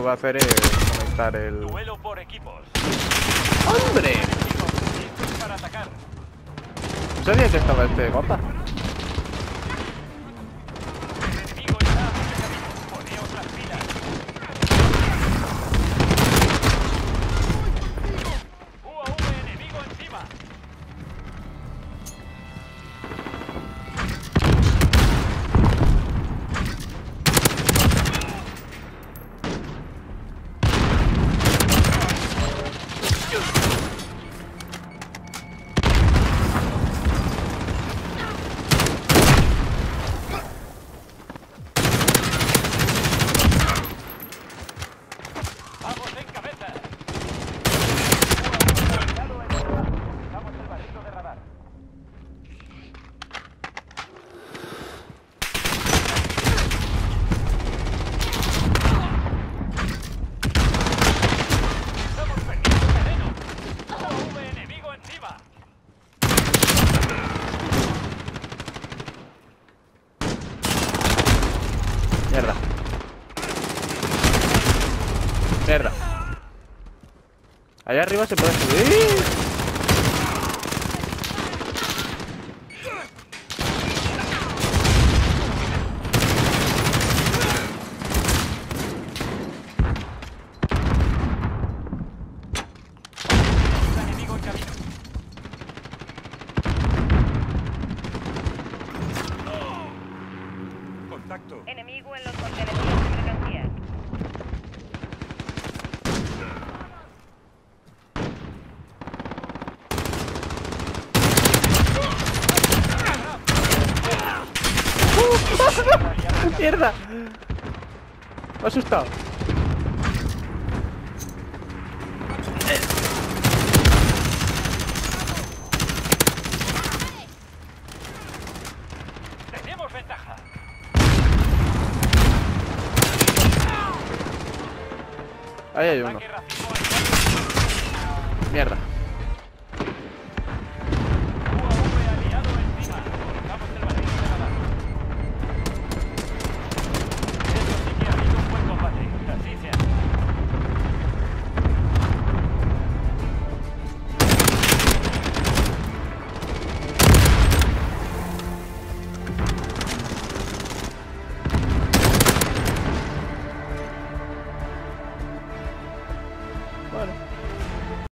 tú vas a hacer es conectar el... Duelo por equipos. ¡Hombre! ¿No sabía que estaba este gota? Mierda. Allá arriba se puede subir. Contacto. Enemigo en los contenedores de mercancía. ¡Mierda! Me ha asustado. Tenemos ventaja. Ahí hay uno. Mierda.